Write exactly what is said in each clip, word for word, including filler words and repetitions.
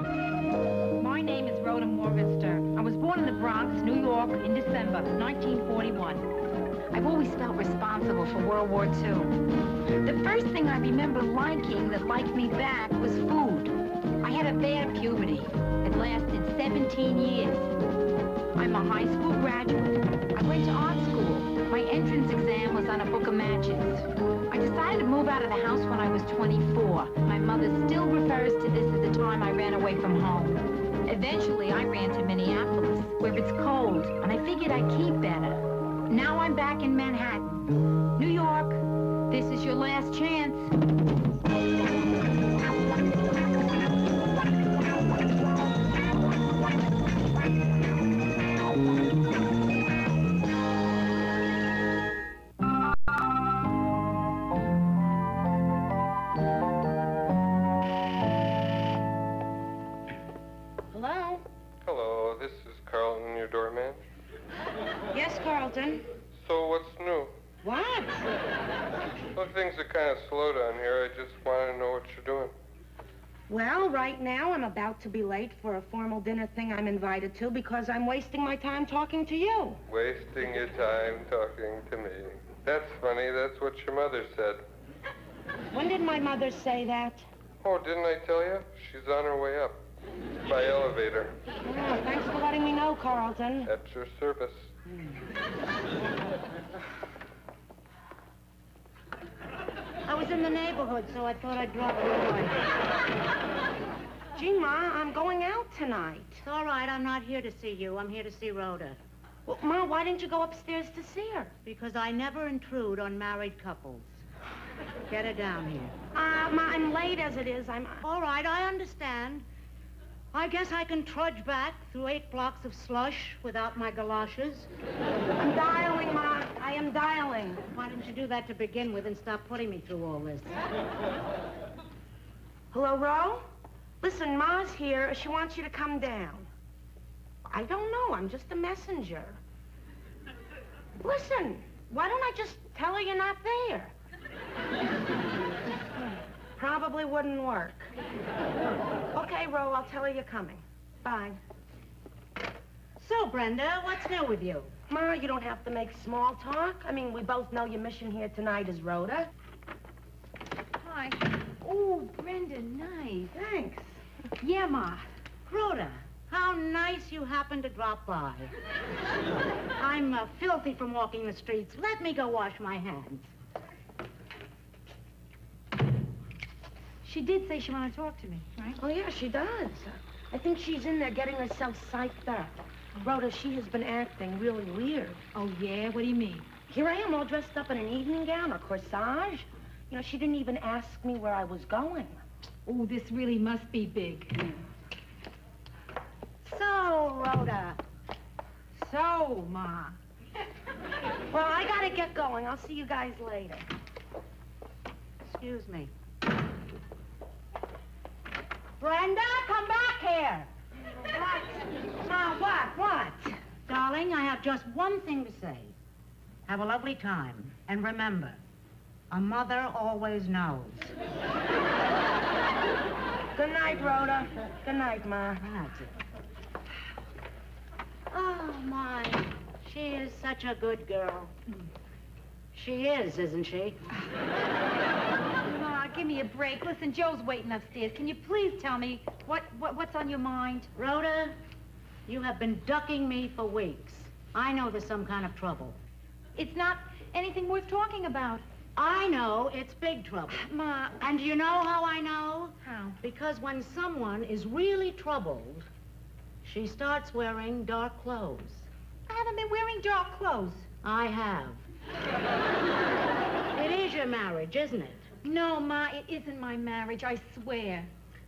My name is Rhoda Morgenstern. I was born in the Bronx, New York, in December nineteen forty-one. I've always felt responsible for World War Two. The first thing I remember liking that liked me back was food. I had a bad puberty. It lasted seventeen years. I'm a high school graduate. I went to art school. My entrance exam was on a book of matches. I decided to move out of the house when I was twenty-four. My mother still refers to this as the time I ran away from home. Eventually, I ran to Minneapolis, where it's cold, and I figured I'd keep better. Now I'm back in Manhattan. New York, this is your last chance. So what's new? What? Well, things are kind of slow down here. I just want to know what you're doing. Well, right now I'm about to be late for a formal dinner thing I'm invited to because I'm wasting my time talking to you. Wasting your time talking to me. That's funny. That's what your mother said. When did my mother say that? Oh, didn't I tell you? She's on her way up by elevator. Oh, thanks for letting me know, Carlton. At your service. I was in the neighborhood, so I thought I'd drop by. Gee, Ma, I'm going out tonight. It's all right, I'm not here to see you. I'm here to see Rhoda. Well, Ma, why didn't you go upstairs to see her? Because I never intrude on married couples. Get her down here. Uh, Ma, I'm late as it is. I'm... All right, I understand. I guess I can trudge back through eight blocks of slush without my galoshes. I'm dialing, Ma. I am dialing. Why didn't you do that to begin with and stop putting me through all this? Hello, Ro? Listen, Ma's here. She wants you to come down. I don't know. I'm just a messenger. Listen, why don't I just tell her you're not there? Probably wouldn't work. Okay, Ro, I'll tell her you're coming. Bye. So, Brenda, what's new with you? Ma, you don't have to make small talk. I mean, we both know your mission here tonight is Rhoda. Hi. Oh, Brenda, nice. Thanks. Yeah, Ma. Rhoda, how nice you happen to drop by. I'm uh, filthy from walking the streets. Let me go wash my hands. She did say she wanted to talk to me, right? Oh, yeah, she does. I think she's in there getting herself psyched up. Rhoda, she has been acting really weird. Oh, yeah? What do you mean? Here I am all dressed up in an evening gown or corsage. You know, she didn't even ask me where I was going. Oh, this really must be big. So, Rhoda. So, Ma. Well, I gotta get going. I'll see you guys later. Excuse me. Brenda, come back here. What? Ma, what? What? Darling, I have just one thing to say. Have a lovely time. And remember, a mother always knows. Good night, Rhoda. Good night, Ma. That's it. Oh, my. She is such a good girl. She is, isn't she? Give me a break. Listen, Joe's waiting upstairs. Can you please tell me what, what what's on your mind? Rhoda, you have been ducking me for weeks. I know there's some kind of trouble. It's not anything worth talking about. I know it's big trouble. Ma. And you know how I know? How? Because when someone is really troubled, she starts wearing dark clothes. I haven't been wearing dark clothes. I have. It is your marriage, isn't it? No, Ma, it isn't my marriage, I swear.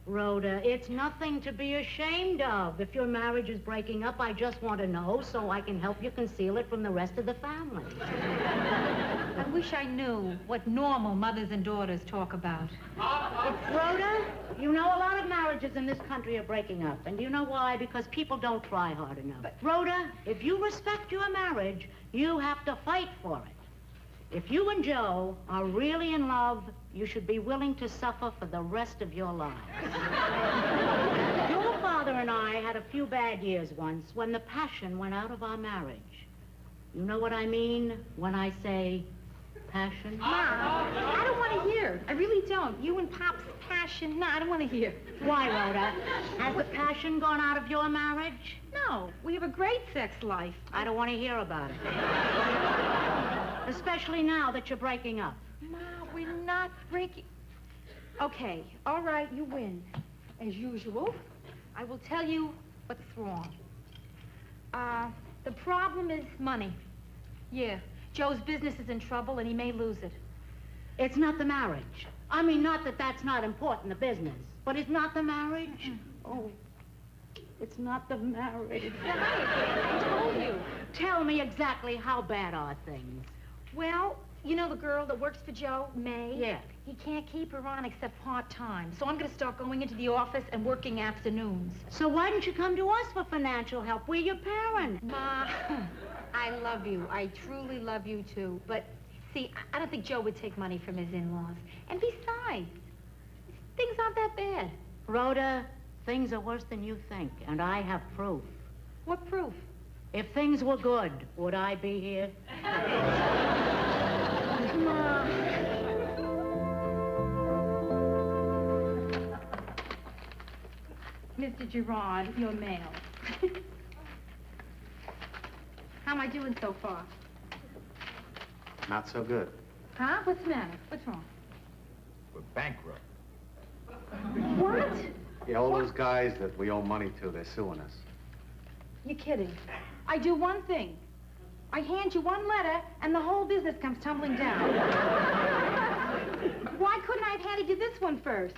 Rhoda, it's nothing to be ashamed of. If your marriage is breaking up, I just want to know so I can help you conceal it from the rest of the family. I wish I knew what normal mothers and daughters talk about. But Rhoda, you know a lot of marriages in this country are breaking up, and you know why? Because people don't try hard enough. But Rhoda, if you respect your marriage, you have to fight for it. If you and Joe are really in love, you should be willing to suffer for the rest of your lives. had a few bad years once when the passion went out of our marriage. You know what I mean when I say passion? Mom, I don't want to hear. I really don't. You and Pop's passion. No, I don't want to hear. Why, Rhoda? Has the passion gone out of your marriage? No. We have a great sex life. I don't want to hear about it. Especially now that you're breaking up. Mom, we're not breaking... Okay, all right, you win. As usual, I will tell you what's wrong. Uh, the problem is money. Yeah, Joe's business is in trouble and he may lose it. It's not the marriage. I mean, not that that's not important, the business, but it's not the marriage. Mm-hmm. Oh, it's not the marriage. I told you. Tell me exactly how bad are things. Well, you know the girl that works for Joe, May? Yeah. He can't keep her on except part-time, so I'm going to start going into the office and working afternoons. So why didn't you come to us for financial help? We're your parents. Ma, I love you. I truly love you, too. But, see, I don't think Joe would take money from his in-laws. And besides, things aren't that bad. Rhoda, things are worse than you think, and I have proof. What proof? If things were good, would I be here? Ma... Mister Gerard, your mail. How am I doing so far? Not so good. Huh? What's the matter? What's wrong? We're bankrupt. What? Yeah, all what? Those guys that we owe money to, they're suing us. You're kidding. I do one thing. I hand you one letter, and the whole business comes tumbling down. Why couldn't I have handed you this one first?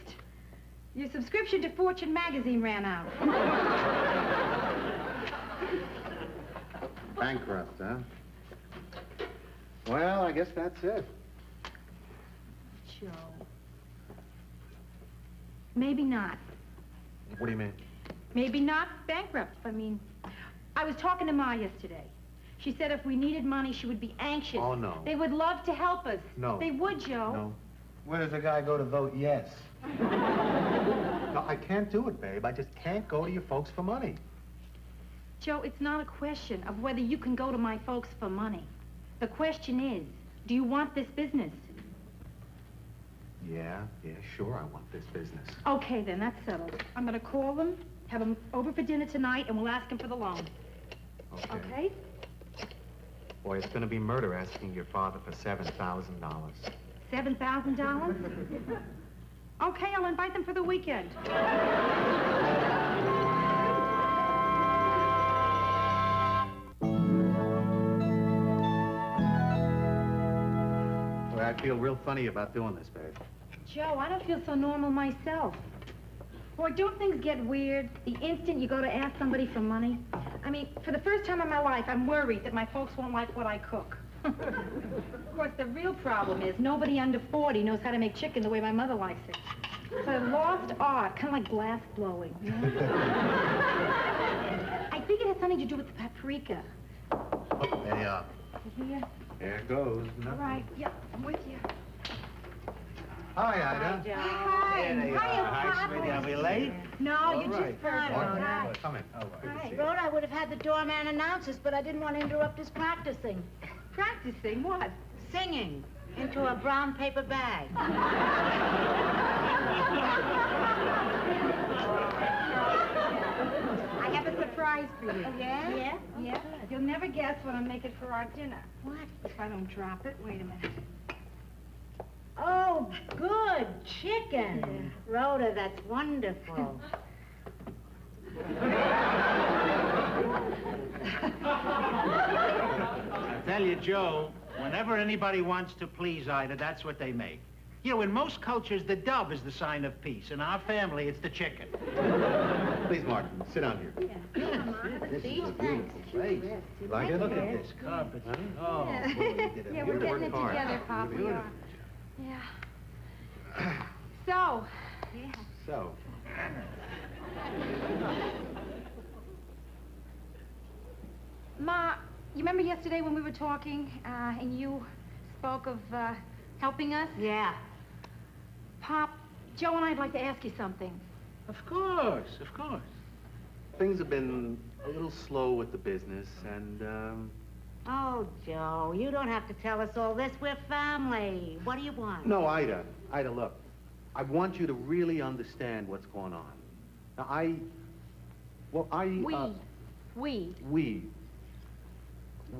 Your subscription to Fortune magazine ran out. Bankrupt, huh? Well, I guess that's it. Joe. Maybe not. What do you mean? Maybe not bankrupt. I mean, I was talking to Ma yesterday. She said if we needed money, she would be anxious. Oh, no. They would love to help us. No. They would, Joe. No. Where does a guy go to vote yes? No, I can't do it, babe. I just can't go to your folks for money. Joe, it's not a question of whether you can go to my folks for money. The question is, do you want this business? Yeah, yeah, sure I want this business. Okay, then, that's settled. I'm gonna call them, have them over for dinner tonight, and we'll ask them for the loan. Okay. Okay? Boy, it's gonna be murder asking your father for seven thousand dollars. seven thousand dollars? Okay, I'll invite them for the weekend. Boy, I feel real funny about doing this, babe. Joe, I don't feel so normal myself. Boy, don't things get weird the instant you go to ask somebody for money? I mean, for the first time in my life, I'm worried that my folks won't like what I cook. Of course, the real problem is nobody under forty knows how to make chicken the way my mother likes it. It's a lost art, kind of like glass blowing. You know? I think it has something to do with the paprika. Oh, there you are. Here. There it goes. Nothing. All right, yep, I'm with you. Hi, Ida. Hi, Joe. Hi. Hi, Hi, sweetie. Are we late? No, you're just perfect. Hi. Come in. Oh, hi. Rhoda, I would have had the doorman announce us, but I didn't want to interrupt his practicing. Practicing what? Singing into a brown paper bag. I have a surprise for you. Yeah? Yeah? Yeah. You'll never guess what I'm making for our dinner. What? If I don't drop it, wait a minute. Oh, good chicken. Yeah. Rhoda, that's wonderful. I tell you, Joe, whenever anybody wants to please Ida, that's what they make. You know, in most cultures, the dove is the sign of peace. In our family, it's the chicken. Please, Martin, sit down here. Yeah. Yeah, Mom, have a this seat. Is a beautiful place. You like it? Look at this carpet. Huh? Oh, yeah. Boy, you did a yeah, we're getting it hard. Together, Pop. We are. Yeah. So. Yeah. So. Ma, you remember yesterday when we were talking, uh, and you spoke of, uh, helping us? Yeah. Pop, Joe and I'd like to ask you something. Of course, of course. things have been a little slow with the business, and, um... Oh, Joe, you don't have to tell us all this. We're family. What do you want? No, Ida. Ida, look. I want you to really understand what's going on. Now, I... Well, I... We. Uh, we. We.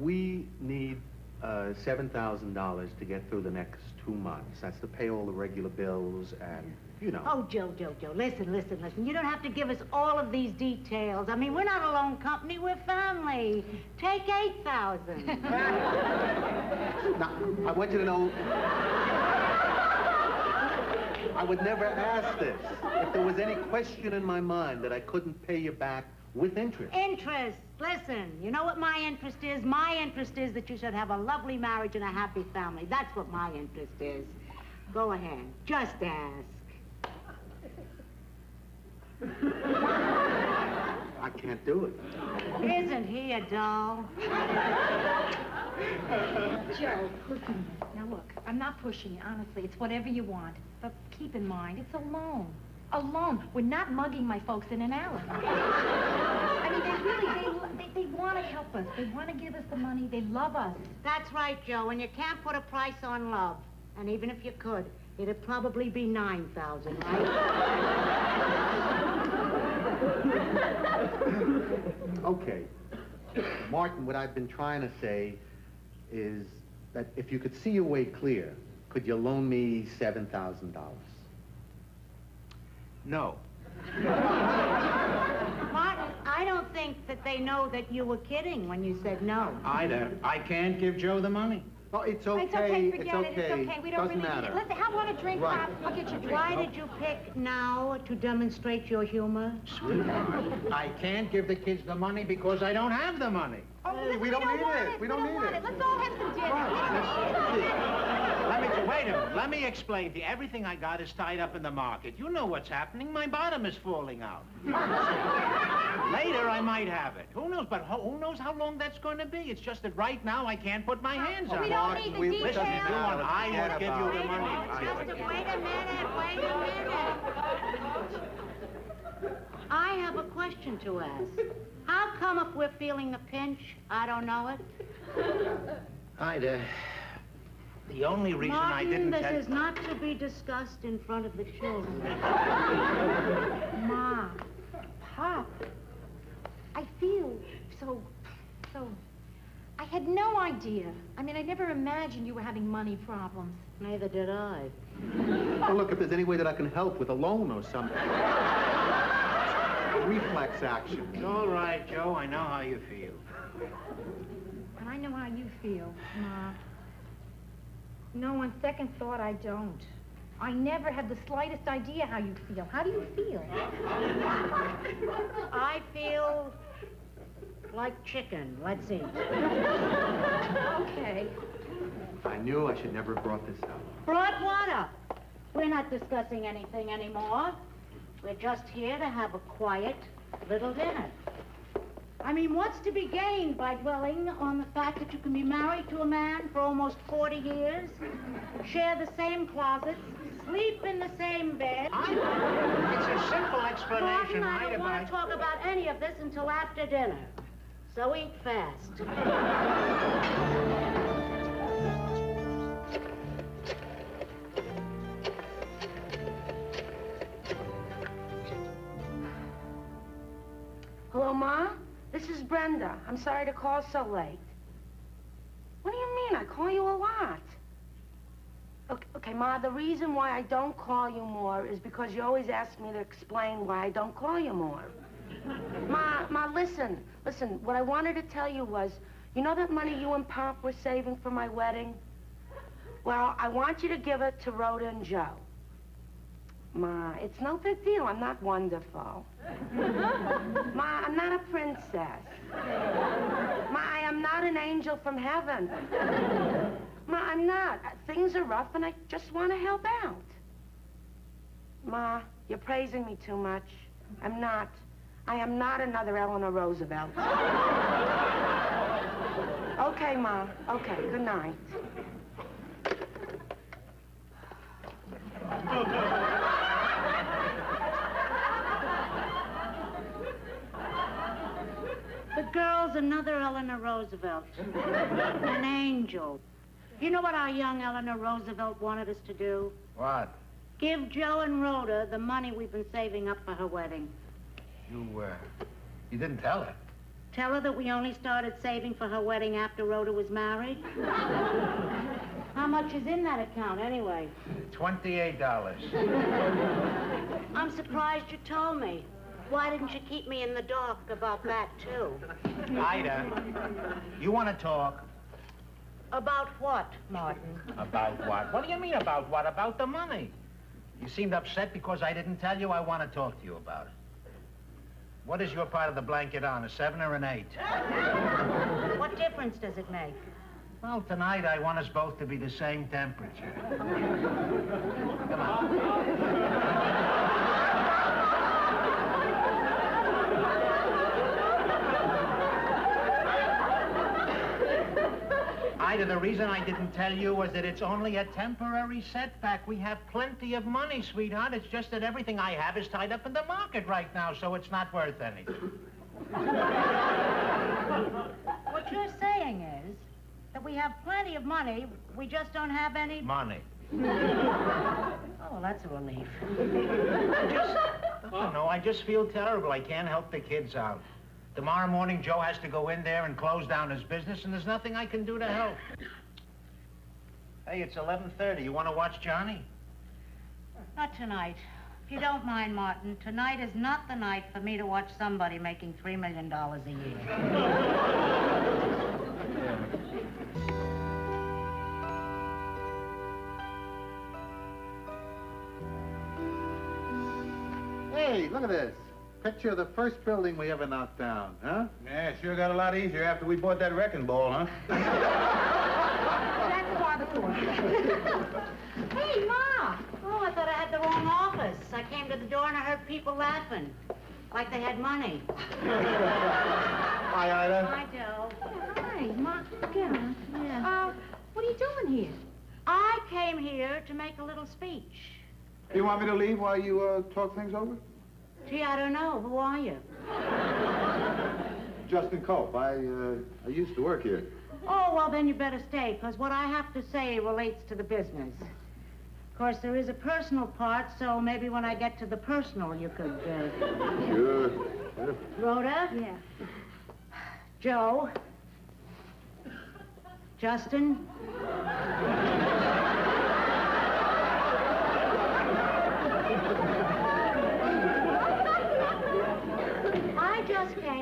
We need uh, seven thousand dollars to get through the next two months. That's to pay all the regular bills and, you know. Oh, Joe, Joe, Joe, listen, listen, listen. You don't have to give us all of these details. I mean, we're not a loan company, we're family. Take eight thousand. Now, I want you to know, I would never ask this if there was any question in my mind that I couldn't pay you back with interest. Interest. Listen, you know what my interest is? My interest is that you should have a lovely marriage and a happy family. That's what my interest is. Go ahead. Just ask. I can't do it. Isn't he a doll? Joe, listen. Now, look, I'm not pushing you, honestly. It's whatever you want. But keep in mind, it's a loan. A loan. We're not mugging my folks in an alley. I mean, they really, they, they, they want to help us. They want to give us the money. They love us. That's right, Joe, and you can't put a price on love. And even if you could, it'd probably be nine thousand, right? Okay. Martin, what I've been trying to say is that if you could see your way clear, could you loan me seven thousand dollars? No. Martin, I don't think that they know that you were kidding when you said no. Ida, I can't give Joe the money. Oh, it's okay. It's okay, forget it's okay. it. It's okay. We don't Doesn't really matter. need it. Listen, have one a drink, Bob. Right. I'll get you a drink. Why did you pick now to demonstrate your humor? Sweetheart, I can't give the kids the money because I don't have the money. Oh, listen, we, don't we don't need want it. it. We don't, we don't need want it. it. Let's all have some dinner. Right. Let me wait a minute. Let me explain to you. Everything I got is tied up in the market. You know what's happening. My bottom is falling out. Later, I might have it. Who knows? But who knows how long that's going to be? It's just that right now I can't put my hands on it. We don't need the details. Listen, if you want, I will give you the money. Just wait a minute. Wait a minute. I have a question to ask. How come if we're feeling the pinch, I don't know it? Ida, the only reason Martin, I didn't... Martin, this is not to be discussed in front of the children. Ma, Pop, I feel so, so... I had no idea. I mean, I never imagined you were having money problems. Neither did I. Well, look, if there's any way that I can help with a loan or something. Reflex action. It's all right, Joe. I know how you feel. And I know how you feel, Ma. No, on second thought, I don't. I never had the slightest idea how you feel. How do you feel? I feel like chicken. Let's eat. Okay. I knew I should never have brought this up. Brought what up? We're not discussing anything anymore. We're just here to have a quiet little dinner. I mean, what's to be gained by dwelling on the fact that you can be married to a man for almost forty years, share the same closets, sleep in the same bed? I, it's a simple explanation. Martin, I don't want I... to talk about any of this until after dinner. So eat fast. Hello, Ma? This is Brenda. I'm sorry to call so late. What do you mean? I call you a lot. Okay, okay, Ma, the reason why I don't call you more is because you always ask me to explain why I don't call you more. Ma, Ma, listen. Listen, what I wanted to tell you was, you know that money you and Pop were saving for my wedding? Well, I want you to give it to Rhoda and Joe. Ma, it's no big deal. I'm not wonderful. Ma, I'm not a princess. Ma, I am not an angel from heaven. Ma, I'm not. Things are rough, and I just want to help out. Ma, you're praising me too much. I'm not. I am not another Eleanor Roosevelt. Okay, Ma. Okay, good night. Carol's another Eleanor Roosevelt, an angel. You know what our young Eleanor Roosevelt wanted us to do? What? Give Joe and Rhoda the money we've been saving up for her wedding. You, uh, you didn't tell her? Tell her that we only started saving for her wedding after Rhoda was married? How much is in that account, anyway? twenty-eight dollars. I'm surprised you told me. Why didn't you keep me in the dark about that, too? Ida, you want to talk? About what, Martin? About what? What do you mean about what? About the money. You seemed upset because I didn't tell you. I want to talk to you about it. What is your part of the blanket on, a seven or an eight? What difference does it make? Well, tonight I want us both to be the same temperature. Come on. Ida, the reason I didn't tell you was that it's only a temporary setback. We have plenty of money, sweetheart. It's just that everything I have is tied up in the market right now, so it's not worth anything. What you're saying is that we have plenty of money, we just don't have any... money. Oh, well, that's a relief. I just... Oh, no, I just feel terrible. I can't help the kids out. Tomorrow morning, Joe has to go in there and close down his business, and there's nothing I can do to help. Hey, it's eleven thirty. You want to watch Johnny? Not tonight. If you don't mind, Martin, tonight is not the night for me to watch somebody making three million dollars a year. Hey, look at this. Picture of the first building we ever knocked down, huh? Yeah, sure got a lot easier after we bought that wrecking ball, huh? That's barbacoa. Hey, Ma! Oh, I thought I had the wrong office. I came to the door and I heard people laughing. Like they had money. Hi, Ida. Hi, Joe. Yeah, hi, Ma. Get on. Yeah. Uh, what are you doing here? I came here to make a little speech. You want me to leave while you, uh, talk things over? Gee, I don't know. Who are you? Justin Culp. I, uh, I used to work here. Oh, well, then you better stay, because what I have to say relates to the business. Of course, there is a personal part, so maybe when I get to the personal, you could, uh... Sure. Yeah. Rhoda? Yeah. Joe? Justin?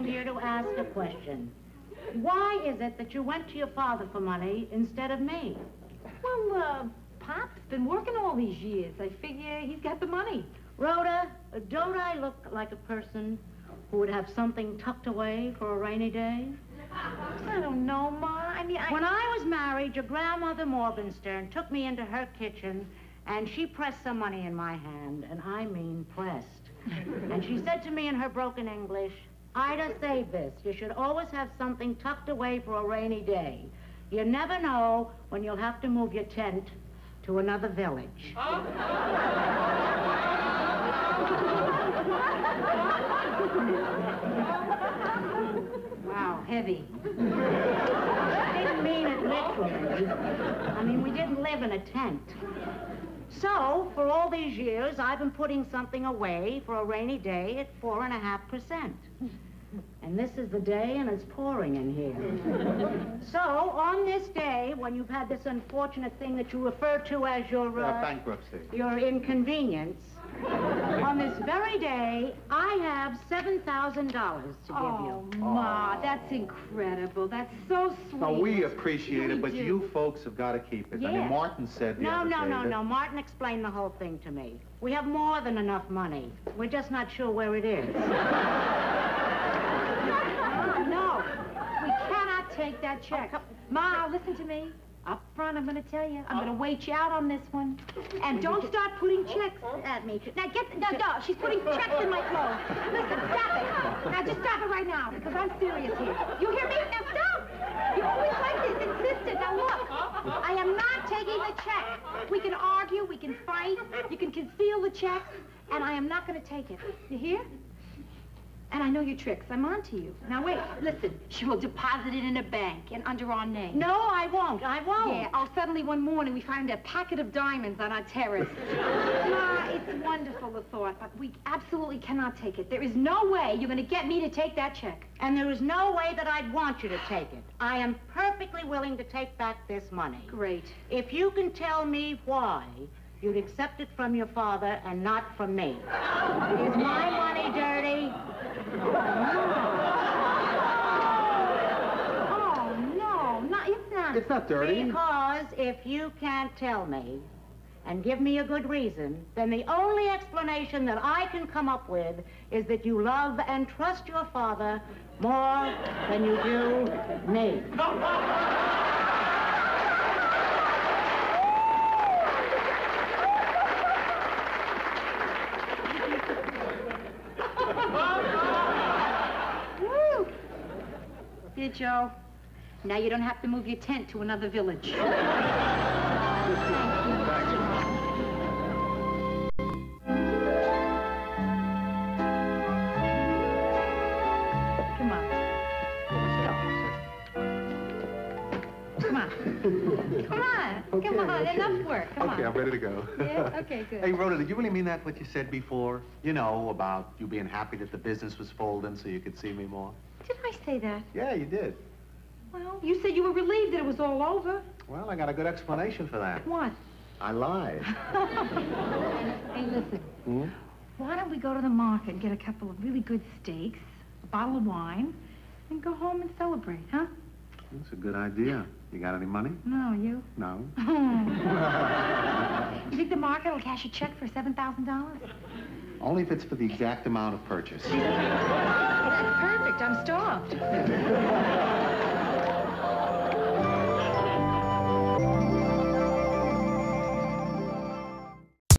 Here to ask a question. Why is it that you went to your father for money instead of me? Well, uh, Pop's been working all these years. I figure he's got the money. Rhoda, don't I look like a person who would have something tucked away for a rainy day? I don't know, Ma. I mean, I... When I was married, your grandmother Morgenstern took me into her kitchen and she pressed some money in my hand, and I mean pressed. And she said to me in her broken English, Ida, save this. You should always have something tucked away for a rainy day. You never know when you'll have to move your tent to another village. Oh. Wow, heavy. I didn't mean it literally. I mean, we didn't live in a tent. So, for all these years, I've been putting something away for a rainy day at four and a half percent. And this is the day, and it's pouring in here. So, on this day, when you've had this unfortunate thing that you refer to as your... Uh, bankruptcy. Your inconvenience. On this very day, I have seven thousand dollars to give you. Oh, Ma, that's incredible. That's so sweet. Now, we appreciate it, but you folks have got to keep it. I mean, Martin said... No, no, no, no. Martin explained the whole thing to me. We have more than enough money. We're just not sure where it is. No, we cannot take that check. Oh, Ma, listen to me. Up front, I'm going to tell you. I'm oh. going to wait you out on this one. And don't start putting checks at me. Now, get... No, no, she's putting checks in my clothes. Listen, stop it. Now, just stop it right now, because I'm serious here. You hear me? Now, stop! You always like this insistent. Now, look, I am not taking the check. We can argue, we can fight, you can conceal the checks, and I am not going to take it. You hear? And I know your tricks. I'm on to you. Now, wait, listen. She will deposit it in a bank and under our name. No, I won't. I won't. Yeah, oh, suddenly one morning we find a packet of diamonds on our terrace. Ma, it's wonderful, the thought, but we absolutely cannot take it. There is no way you're going to get me to take that check. And there is no way that I'd want you to take it. I am perfectly willing to take back this money. Great. If you can tell me why you'd accept it from your father and not from me. Is my money dirty? Oh, no, not, it's not. It's not dirty. Because if you can't tell me and give me a good reason, then the only explanation that I can come up with is that you love and trust your father more than you do me. Dear Joe, now you don't have to move your tent to another village. Come on. Let's go. Come on. Come on. Okay, Come on. Okay. Enough work. Come okay, on. Okay, I'm ready to go. Yeah? Okay, good. Hey, Rhoda, did you really mean that, what you said before? You know, about you being happy that the business was folding so you could see me more? Did I say that? Yeah, you did. Well, you said you were relieved that it was all over. Well, I got a good explanation for that. What? I lied. Hey, listen. Hmm? Why don't we go to the market and get a couple of really good steaks, a bottle of wine, and go home and celebrate, huh? That's a good idea. You got any money? No, you? No. You think the market will cash a check for seven thousand dollars? Only if it's for the exact amount of purchase. That's perfect. I'm starved.